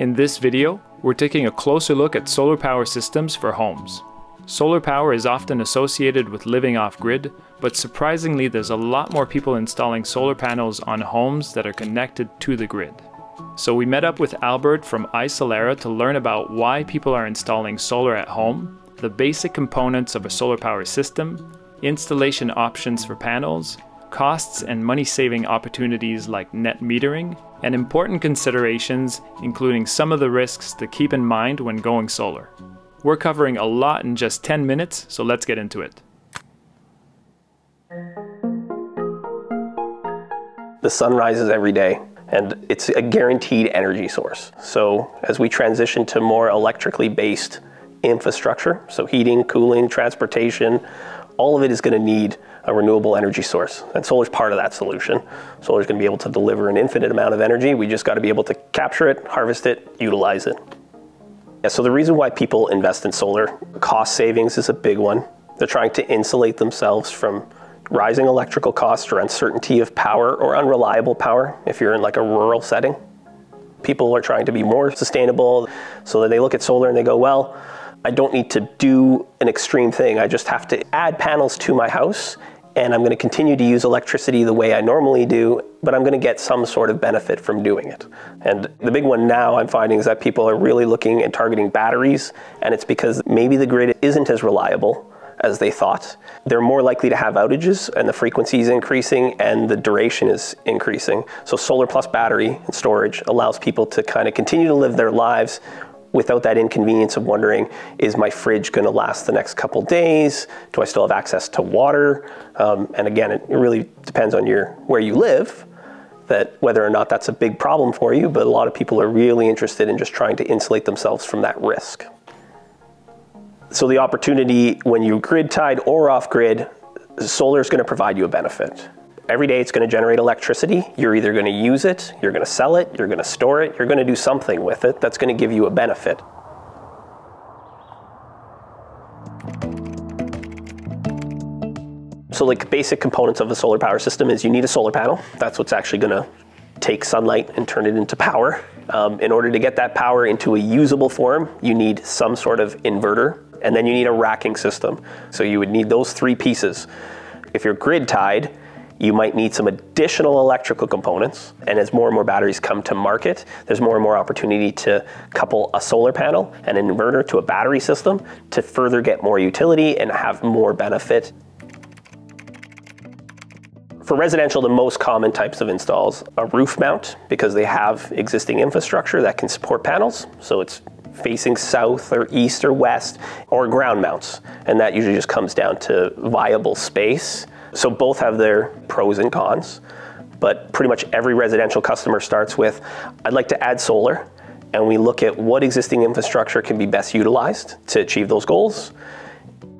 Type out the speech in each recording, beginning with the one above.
In this video, we're taking a closer look at solar power systems for homes. Solar power is often associated with living off-grid, but surprisingly there's a lot more people installing solar panels on homes that are connected to the grid. So we met up with Albert from iSolara to learn about why people are installing solar at home, the basic components of a solar power system, installation options for panels, costs and money-saving opportunities like net metering, and important considerations including some of the risks to keep in mind when going solar. We're covering a lot in just 10 minutes, so let's get into it. The sun rises every day, and it's a guaranteed energy source. So as we transition to more electrically based infrastructure, so heating, cooling, transportation, all of it is going to need a renewable energy source, and solar is part of that solution. Solar is going to be able to deliver an infinite amount of energy. We just got to be able to capture it, harvest it, utilize it. Yeah, so the reason why people invest in solar, cost savings is a big one. They're trying to insulate themselves from rising electrical costs or uncertainty of power or unreliable power if you're in like a rural setting. People are trying to be more sustainable, so that they look at solar and they go, well, I don't need to do an extreme thing. I just have to add panels to my house, and I'm going to continue to use electricity the way I normally do, but I'm going to get some sort of benefit from doing it. And the big one now I'm finding is that people are really looking and targeting batteries, and it's because maybe the grid isn't as reliable as they thought. They're more likely to have outages, and the frequency is increasing and the duration is increasing. So solar plus battery and storage allows people to kind of continue to live their lives without that inconvenience of wondering, is my fridge gonna last the next couple days? Do I still have access to water? And again, it really depends on where you live, that whether or not that's a big problem for you, but a lot of people are really interested in just trying to insulate themselves from that risk. So the opportunity when you're grid tied or off grid, solar is gonna provide you a benefit. Every day it's gonna generate electricity. You're either gonna use it, you're gonna sell it, you're gonna store it, you're gonna do something with it that's gonna give you a benefit. So like basic components of a solar power system is you need a solar panel. That's what's actually gonna take sunlight and turn it into power. In order to get that power into a usable form, you need some sort of inverter, and then you need a racking system. So you would need those three pieces. If you're grid tied, you might need some additional electrical components, and as more and more batteries come to market, there's more and more opportunity to couple a solar panel and an inverter to a battery system to further get more utility and have more benefit. For residential, the most common types of installs are roof mount, because they have existing infrastructure that can support panels, so it's facing south or east or west, or ground mounts, and that usually just comes down to viable space. So both have their pros and cons, but pretty much every residential customer starts with, I'd like to add solar, and we look at what existing infrastructure can be best utilized to achieve those goals.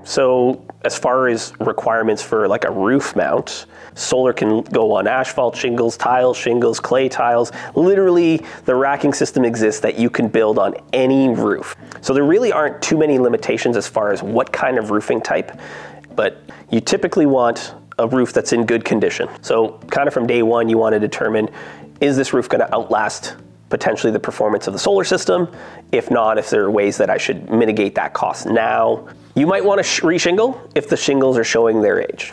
So as far as requirements for like a roof mount, solar can go on asphalt shingles, clay tiles. Literally the racking system exists that you can build on any roof. So there really aren't too many limitations as far as what kind of roofing type, but you typically want a roof that's in good condition. So kind of from day one, you want to determine, is this roof going to outlast potentially the performance of the solar system? If not, if there are ways that I should mitigate that cost now. You might want to re-shingle if the shingles are showing their age.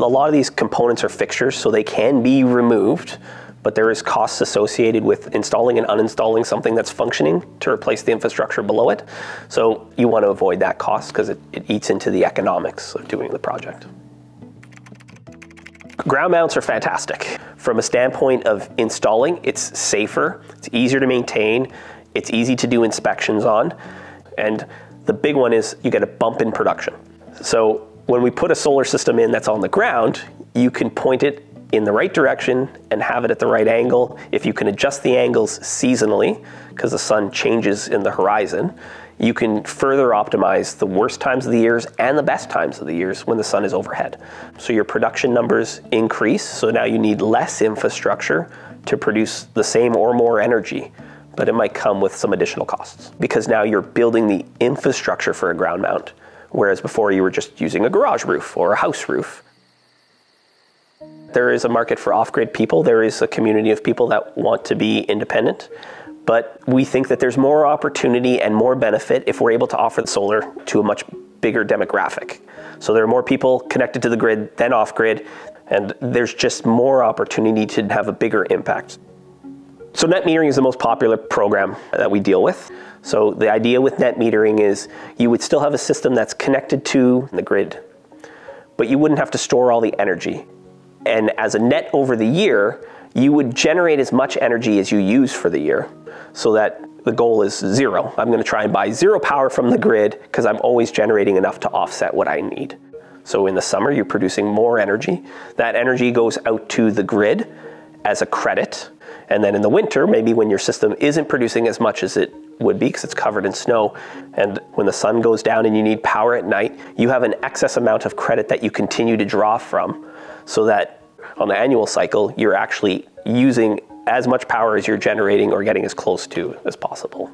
A lot of these components are fixtures, so they can be removed, but there is costs associated with installing and uninstalling something that's functioning to replace the infrastructure below it. So you want to avoid that cost because it eats into the economics of doing the project. Ground mounts are fantastic. From a standpoint of installing, it's safer, it's easier to maintain, it's easy to do inspections on, and the big one is you get a bump in production. So when we put a solar system in that's on the ground, you can point it in the right direction and have it at the right angle. If you can adjust the angles seasonally, because the sun changes in the horizon, you can further optimize the worst times of the years and the best times of the years when the sun is overhead. So your production numbers increase, so now you need less infrastructure to produce the same or more energy, but it might come with some additional costs, because now you're building the infrastructure for a ground mount, whereas before you were just using a garage roof or a house roof. There is a market for off-grid people. There is a community of people that want to be independent, But we think that there's more opportunity and more benefit if we're able to offer the solar to a much bigger demographic. So there are more people connected to the grid than off-grid, and there's just more opportunity to have a bigger impact. So net metering is the most popular program that we deal with. So the idea with net metering is you would still have a system that's connected to the grid, but you wouldn't have to store all the energy. And as a net over the year, you would generate as much energy as you use for the year, so that the goal is zero. I'm going to try and buy zero power from the grid because I'm always generating enough to offset what I need. So in the summer, you're producing more energy. That energy goes out to the grid as a credit. And then in the winter, maybe when your system isn't producing as much as it would be because it's covered in snow, and when the sun goes down and you need power at night, you have an excess amount of credit that you continue to draw from, so that on the annual cycle, you're actually using as much power as you're generating or getting as close to as possible.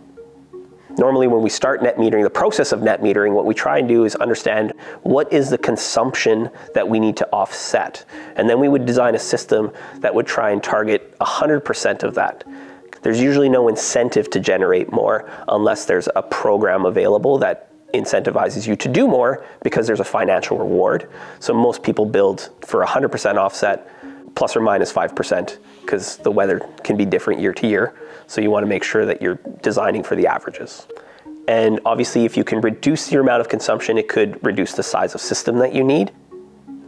Normally when we start net metering, the process of net metering, what we try and do is understand what is the consumption that we need to offset. And then we would design a system that would try and target 100% of that. There's usually no incentive to generate more unless there's a program available that incentivizes you to do more because there's a financial reward. So most people build for 100% offset, plus or minus 5%, because the weather can be different year to year. So you want to make sure that you're designing for the averages. And obviously, if you can reduce your amount of consumption, it could reduce the size of system that you need.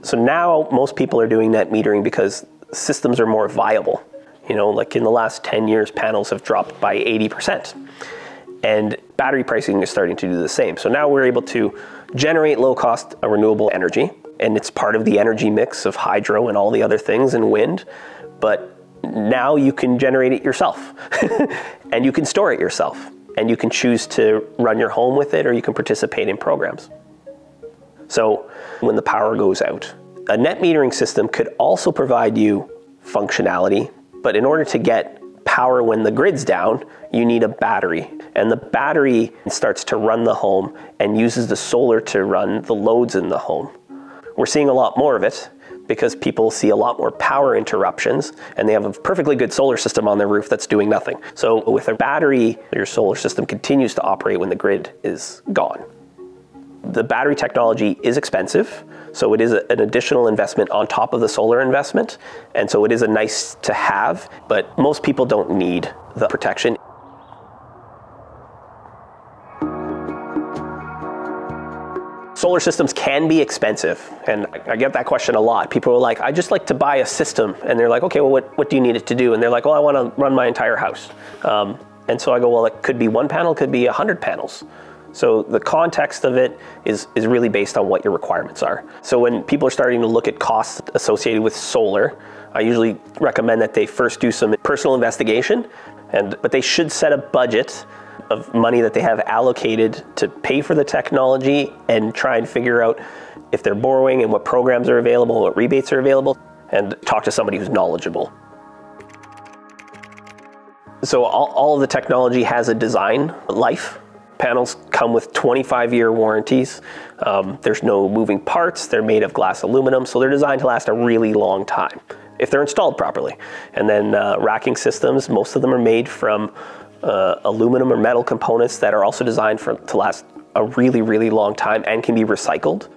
So now most people are doing net metering because systems are more viable. You know, like in the last 10 years, panels have dropped by 80%. And battery pricing is starting to do the same. So now we're able to generate low cost renewable energy, and it's part of the energy mix of hydro and all the other things and wind, but now you can generate it yourself and you can store it yourself, and you can choose to run your home with it, or you can participate in programs. So when the power goes out, a net metering system could also provide you functionality, but in order to get power when the grid's down, you need a battery, and the battery starts to run the home and uses the solar to run the loads in the home. We're seeing a lot more of it because people see a lot more power interruptions, and they have a perfectly good solar system on their roof that's doing nothing. So with a battery, your solar system continues to operate when the grid is gone. The battery technology is expensive, so it is an additional investment on top of the solar investment, and so it is a nice to have, but most people don't need the protection. Solar systems can be expensive, and I get that question a lot. People are like, I just like to buy a system, and they're like, okay, well, what do you need it to do? And they're like, well, I want to run my entire house. And so I go, well, it could be one panel, could be 100 panels. So the context of it is really based on what your requirements are. So when people are starting to look at costs associated with solar, I usually recommend that they first do some personal investigation, but they should set a budget of money that they have allocated to pay for the technology, and try and figure out if they're borrowing and what programs are available, what rebates are available, and talk to somebody who's knowledgeable. So all of the technology has a design life. Panels come with 25-year warranties. There's no moving parts. They're made of glass aluminum, so they're designed to last a really long time if they're installed properly. And then racking systems, most of them are made from aluminum or metal components that are also designed to last a really, really long time and can be recycled.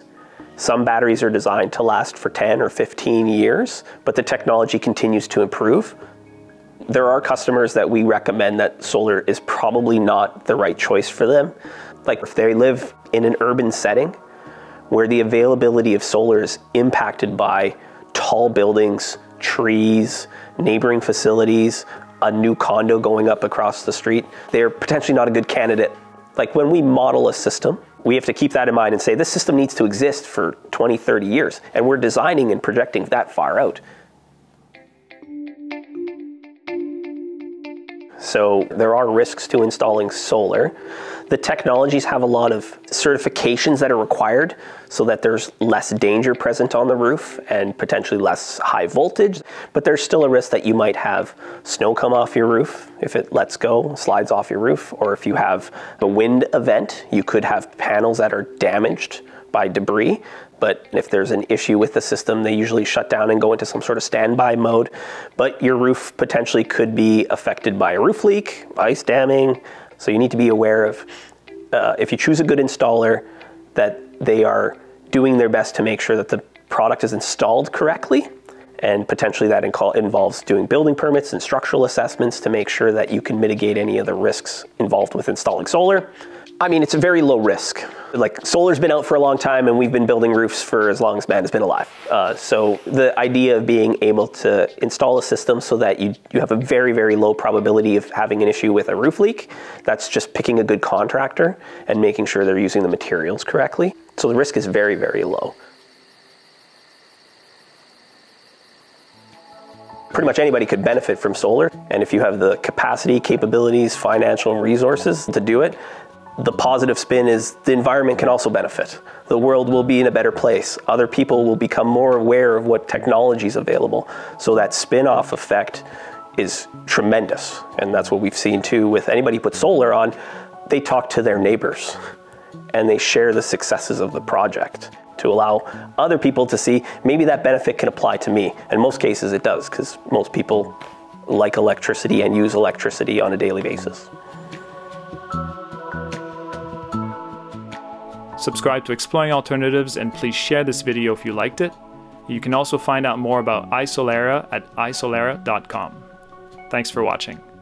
Some batteries are designed to last for 10 or 15 years, but the technology continues to improve. There are customers that we recommend that solar is probably not the right choice for them. Like if they live in an urban setting where the availability of solar is impacted by tall buildings, trees, neighboring facilities, a new condo going up across the street, they're potentially not a good candidate. Like when we model a system, we have to keep that in mind and say, this system needs to exist for 20, 30 years, and we're designing and projecting that far out. So there are risks to installing solar. The technologies have a lot of certifications that are required so that there's less danger present on the roof and potentially less high voltage, but there's still a risk that you might have snow come off your roof if it lets go, slides off your roof, or if you have a wind event, you could have panels that are damaged by debris, but if there's an issue with the system, they usually shut down and go into some sort of standby mode. But your roof potentially could be affected by a roof leak, ice damming, so you need to be aware of, if you choose a good installer, that they are doing their best to make sure that the product is installed correctly. And potentially that involves doing building permits and structural assessments to make sure that you can mitigate any of the risks involved with installing solar. I mean, it's a very low risk. Like, solar's been out for a long time and we've been building roofs for as long as man has been alive. So the idea of being able to install a system so that you have a very, very low probability of having an issue with a roof leak, that's just picking a good contractor and making sure they're using the materials correctly. So the risk is very, very low. Pretty much anybody could benefit from solar. And if you have the capacity, capabilities, financial resources to do it, the positive spin is the environment can also benefit. The world will be in a better place. Other people will become more aware of what technology is available. So that spin-off effect is tremendous. And that's what we've seen too with anybody who puts solar on, they talk to their neighbors and they share the successes of the project, to allow other people to see, maybe that benefit can apply to me. In most cases it does, because most people like electricity and use electricity on a daily basis. Subscribe to Exploring Alternatives and please share this video if you liked it. You can also find out more about iSolara at isolara.com. Thanks for watching.